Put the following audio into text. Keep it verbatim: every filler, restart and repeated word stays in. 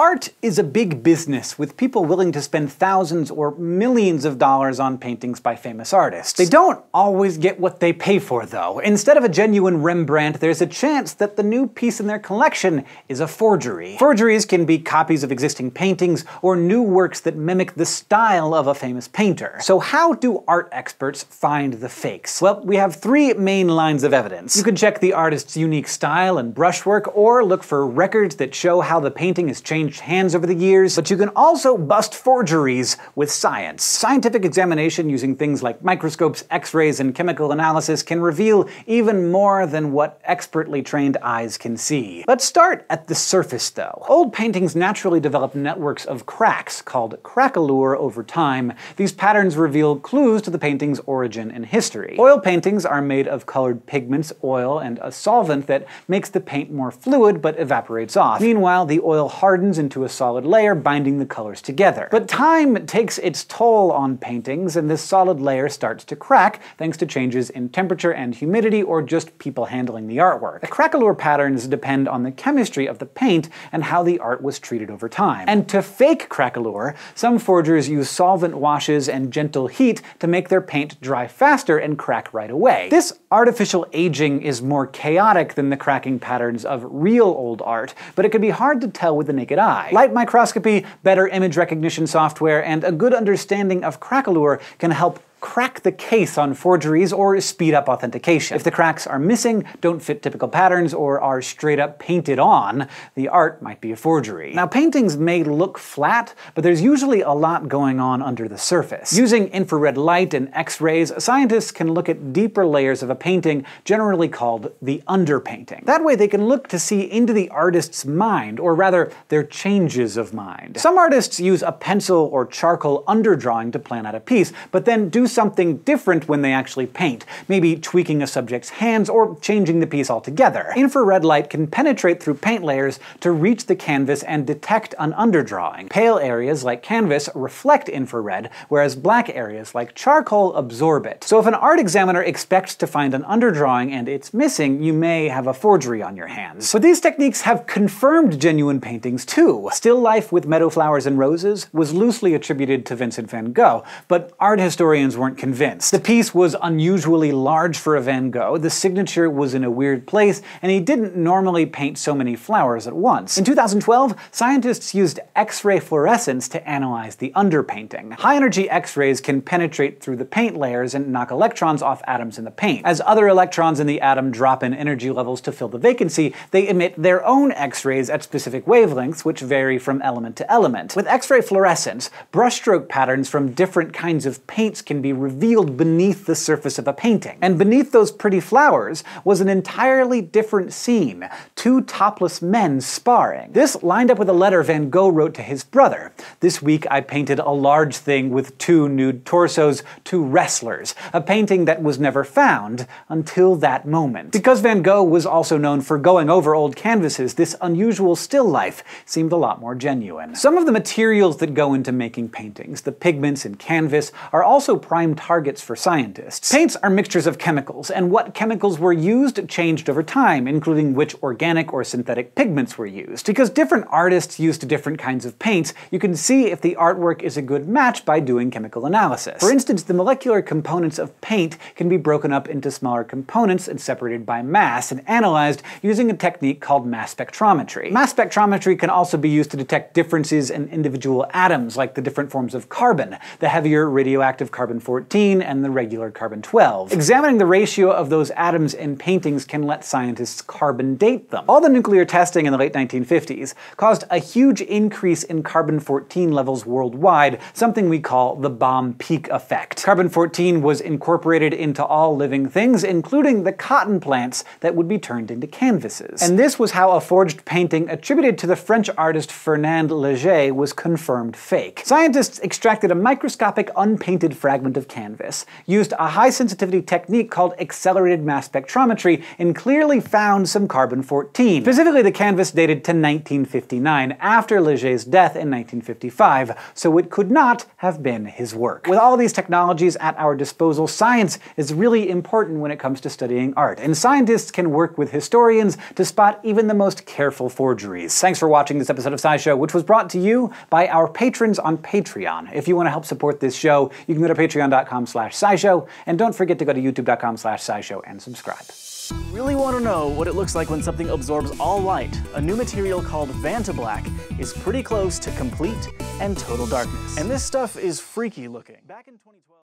Art is a big business, with people willing to spend thousands or millions of dollars on paintings by famous artists. They don't always get what they pay for, though. Instead of a genuine Rembrandt, there's a chance that the new piece in their collection is a forgery. Forgeries can be copies of existing paintings or new works that mimic the style of a famous painter. So how do art experts find the fakes? Well, we have three main lines of evidence. You can check the artist's unique style and brushwork, or look for records that show how the painting has changed hands over the years, but you can also bust forgeries with science. Scientific examination using things like microscopes, x-rays, and chemical analysis can reveal even more than what expertly trained eyes can see. Let's start at the surface, though. Old paintings naturally develop networks of cracks, called craquelure, over time. These patterns reveal clues to the painting's origin and history. Oil paintings are made of colored pigments, oil, and a solvent that makes the paint more fluid but evaporates off. Meanwhile, the oil hardens into a solid layer, binding the colors together. But time takes its toll on paintings, and this solid layer starts to crack thanks to changes in temperature and humidity, or just people handling the artwork. The craquelure patterns depend on the chemistry of the paint and how the art was treated over time. And to fake craquelure, some forgers use solvent washes and gentle heat to make their paint dry faster and crack right away. This artificial aging is more chaotic than the cracking patterns of real old art, but it can be hard to tell with the naked eye. Light microscopy, better image recognition software, and a good understanding of craquelure can help crack the case on forgeries or speed up authentication. If the cracks are missing, don't fit typical patterns, or are straight up painted on, the art might be a forgery. Now, paintings may look flat, but there's usually a lot going on under the surface. Using infrared light and x-rays, scientists can look at deeper layers of a painting, generally called the underpainting. That way they can look to see into the artist's mind, or rather, their changes of mind. Some artists use a pencil or charcoal underdrawing to plan out a piece, but then do something different when they actually paint, maybe tweaking a subject's hands or changing the piece altogether. Infrared light can penetrate through paint layers to reach the canvas and detect an underdrawing. Pale areas like canvas reflect infrared, whereas black areas like charcoal absorb it. So if an art examiner expects to find an underdrawing and it's missing, you may have a forgery on your hands. But these techniques have confirmed genuine paintings too. Still life with meadow flowers and roses was loosely attributed to Vincent van Gogh, but art historians weren't convinced. The piece was unusually large for a Van Gogh, the signature was in a weird place, and he didn't normally paint so many flowers at once. In two thousand twelve, scientists used X-ray fluorescence to analyze the underpainting. High-energy X-rays can penetrate through the paint layers and knock electrons off atoms in the paint. As other electrons in the atom drop in energy levels to fill the vacancy, they emit their own X-rays at specific wavelengths, which vary from element to element. With X-ray fluorescence, brushstroke patterns from different kinds of paints can be revealed beneath the surface of a painting. And beneath those pretty flowers was an entirely different scene, two topless men sparring. This lined up with a letter Van Gogh wrote to his brother. "This week I painted a large thing with two nude torsos, two wrestlers, a painting that was never found until that moment." Because Van Gogh was also known for going over old canvases, this unusual still life seemed a lot more genuine. Some of the materials that go into making paintings, the pigments and canvas, are also prime targets for scientists. Paints are mixtures of chemicals, and what chemicals were used changed over time, including which organic or synthetic pigments were used. Because different artists used different kinds of paints, you can see if the artwork is a good match by doing chemical analysis. For instance, the molecular components of paint can be broken up into smaller components and separated by mass and analyzed using a technique called mass spectrometry. Mass spectrometry can also be used to detect differences in individual atoms, like the different forms of carbon, the heavier radioactive carbon fourteen and the regular carbon twelve. Examining the ratio of those atoms in paintings can let scientists carbon date them. All the nuclear testing in the late nineteen fifties caused a huge increase in carbon fourteen levels worldwide, something we call the bomb peak effect. Carbon fourteen was incorporated into all living things, including the cotton plants that would be turned into canvases. And this was how a forged painting attributed to the French artist Fernand Léger was confirmed fake. Scientists extracted a microscopic unpainted fragment of of canvas, used a high-sensitivity technique called accelerated mass spectrometry, and clearly found some carbon fourteen. Specifically, the canvas dated to nineteen fifty-nine, after Léger's death in nineteen fifty-five, so it could not have been his work. With all these technologies at our disposal, science is really important when it comes to studying art, and scientists can work with historians to spot even the most careful forgeries. Thanks for watching this episode of SciShow, which was brought to you by our patrons on Patreon. If you want to help support this show, you can go to patreon dot com slash scishow, and don't forget to go to youtube dot com slash scishow and subscribe. You really want to know what it looks like when something absorbs all light? A new material called VantaBlack is pretty close to complete and total darkness. And this stuff is freaky looking. Back in twenty twelve